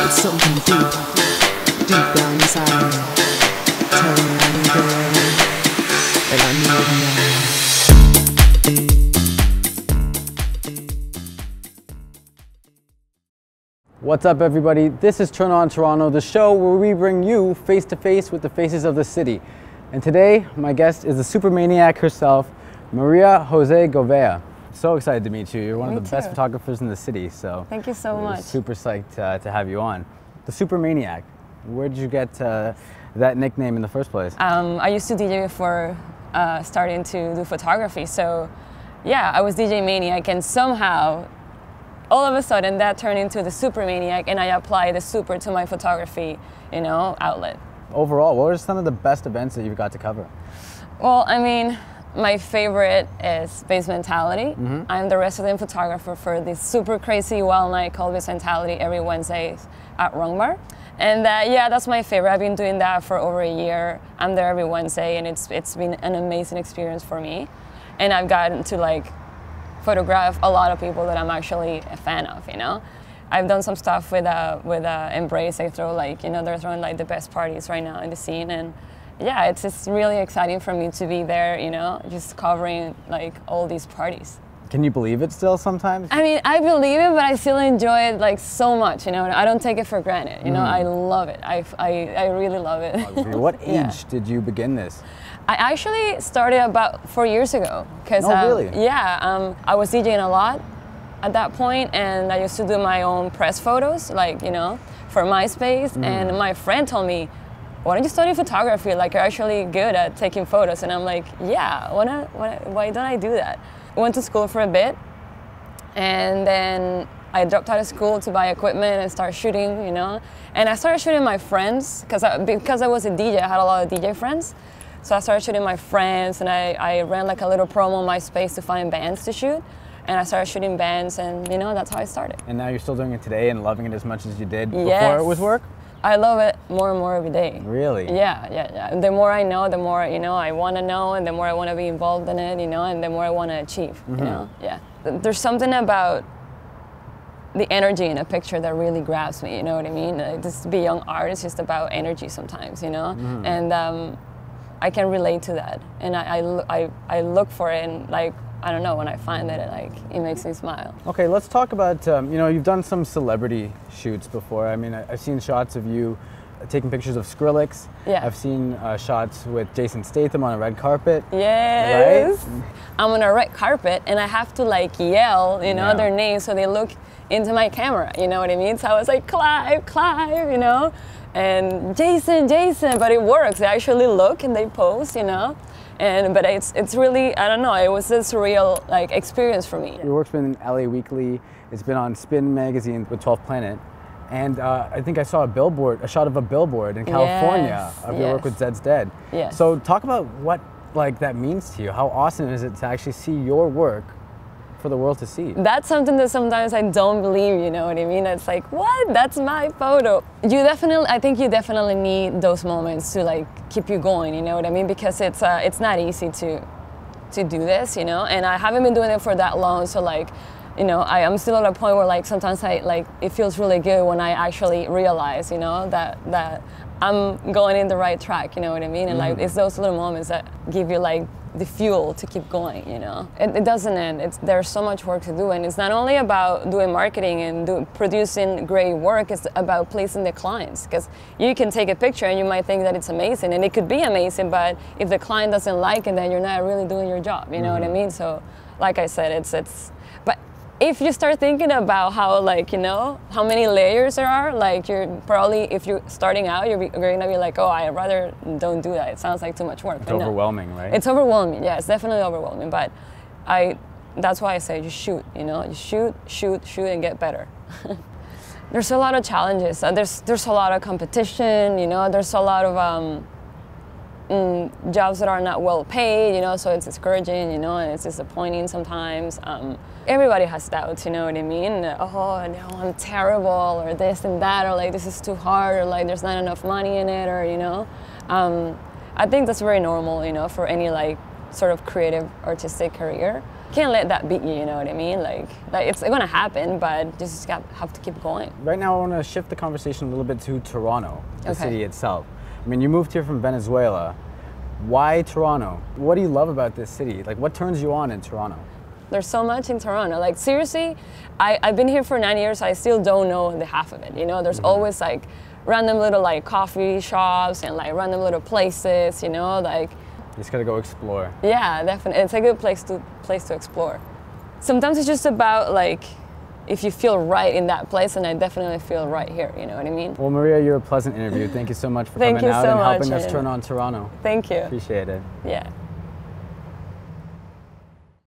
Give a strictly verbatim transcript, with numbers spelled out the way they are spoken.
It's something deep, deep down inside. Telling me I need it, and I need it now. What's up, everybody? This is Turn On Toronto, the show where we bring you face to face with the faces of the city. And today, my guest is the Supermaniac herself, Maria Jose Govea. So excited to meet you. You're one Me of the too. best photographers in the city. So thank you so we're much. Super psyched uh, to have you on. The Supermaniac. Where did you get uh, that nickname in the first place? Um, I used to D J before uh, starting to do photography. So yeah, I was D J Maniac, and somehow, all of a sudden, that turned into the Supermaniac, and I applied the super to my photography, you know, outlet. Overall, what were some of the best events that you've got to cover? Well, I mean, my favorite is Bass Mentality. Mm-hmm. I'm the resident photographer for this super crazy wild night called Bass Mentality every Wednesday at Rongbar. And uh, yeah, that's my favorite. I've been doing that for over a year. I'm there every Wednesday, and it's it's been an amazing experience for me. And I've gotten to like photograph a lot of people that I'm actually a fan of, you know? I've done some stuff with uh, with uh, Embrace. They throw like, you know, they're throwing like the best parties right now in the scene. And yeah, it's just really exciting for me to be there, you know, just covering like all these parties. Can you believe it still sometimes? I mean, I believe it, but I still enjoy it like so much, you know, I don't take it for granted, you mm. know, I love it. I, I, I really love it. What age yeah. did you begin this? I actually started about four years ago. Cause, oh, um, really? Yeah, um, I was DJing a lot at that point, and I used to do my own press photos, like, you know, for Myspace, mm. and my friend told me, why don't you study photography? Like, you're actually good at taking photos. And I'm like, yeah, why, not, why, why don't I do that? I went to school for a bit, and then I dropped out of school to buy equipment and start shooting, you know? And I started shooting my friends, because I, because I was a D J, I had a lot of D J friends. So I started shooting my friends, and I, I ran like a little promo on MySpace to find bands to shoot. And I started shooting bands, and you know, that's how I started. And now you're still doing it today and loving it as much as you did before yes. it was work? I love it more and more every day. Really? Yeah, yeah, yeah. The more I know, the more, you know, I want to know, and the more I want to be involved in it, you know, and the more I want to achieve, mm-hmm. you know, yeah. There's something about the energy in a picture that really grabs me, you know what I mean? Like, just be young art, it's just about energy sometimes, you know? Mm. And um, I can relate to that. And I, I, I, I look for it, and like, I don't know, when I find that, it like it makes me smile. Okay, let's talk about, um, you know, you've done some celebrity shoots before. I mean, I've seen shots of you taking pictures of Skrillex. Yeah. I've seen uh, shots with Jason Statham on a red carpet. Yes. Right? I'm on a red carpet, and I have to like yell, you know, yeah. their names so they look into my camera, you know what I mean? So I was like, Clive, Clive, you know, and Jason, Jason, but it works. They actually look and they pose, you know. And, but it's, it's really, I don't know, it was a surreal like, experience for me. Your work's been in L A Weekly, it's been on Spin magazine with twelfth Planet, and uh, I think I saw a billboard, a shot of a billboard in California yes, of your yes. work with Zed's Dead. Yes. So talk about what like, that means to you. How awesome is it to actually see your work for the world to see? That's something that sometimes I don't believe, you know what I mean? It's like, what? That's my photo. You definitely, I think you definitely need those moments to like keep you going, you know what I mean? Because it's uh, it's not easy to to do this, you know? And I haven't been doing it for that long, so like, you know, I am still at a point where like sometimes I like it feels really good when I actually realize, you know, that that I'm going in the right track, you know what I mean? And mm-hmm. like it's those little moments that give you like the fuel to keep going, you know? It, it doesn't end. It's, there's so much work to do, and it's not only about doing marketing and do, producing great work, it's about pleasing the clients, because you can take a picture and you might think that it's amazing, and it could be amazing, but if the client doesn't like it, then you're not really doing your job, you know mm-hmm. what I mean? So, like I said, it's, it's, but if you start thinking about how, like, you know, how many layers there are, like, you're probably, if you're starting out, you're, be, you're gonna be like, oh, I'd rather don't do that. It sounds like too much work. It's overwhelming, no. right? It's overwhelming, yeah, it's definitely overwhelming. But I, that's why I say just shoot, you know? You shoot, shoot, shoot, and get better. There's a lot of challenges. There's, there's a lot of competition, you know? There's a lot of um, mm, jobs that are not well paid, you know? So it's discouraging, you know? And it's disappointing sometimes. Um, Everybody has doubts, you know what I mean? Oh, no, I'm terrible, or this and that, or like, this is too hard, or like, there's not enough money in it, or, you know? Um, I think that's very normal, you know, for any, like, sort of creative, artistic career. can't let that beat you, you know what I mean? Like, like it's gonna happen, but you just got, have to keep going. Right now I wanna shift the conversation a little bit to Toronto, the okay. city itself. I mean, you moved here from Venezuela. Why Toronto? What do you love about this city? Like, what turns you on in Toronto? There's so much in Toronto. Like, seriously, I, I've been here for nine years, I still don't know the half of it, you know? There's mm-hmm. always like random little like coffee shops and like random little places, you know? Like, you just gotta go explore. Yeah, definitely. It's a good place to place to explore. Sometimes it's just about like, if you feel right in that place, and I definitely feel right here, you know what I mean? Well, Maria, you're a pleasant interview. Thank you so much for coming out and helping us turn on Toronto. Thank you. Appreciate it. Yeah.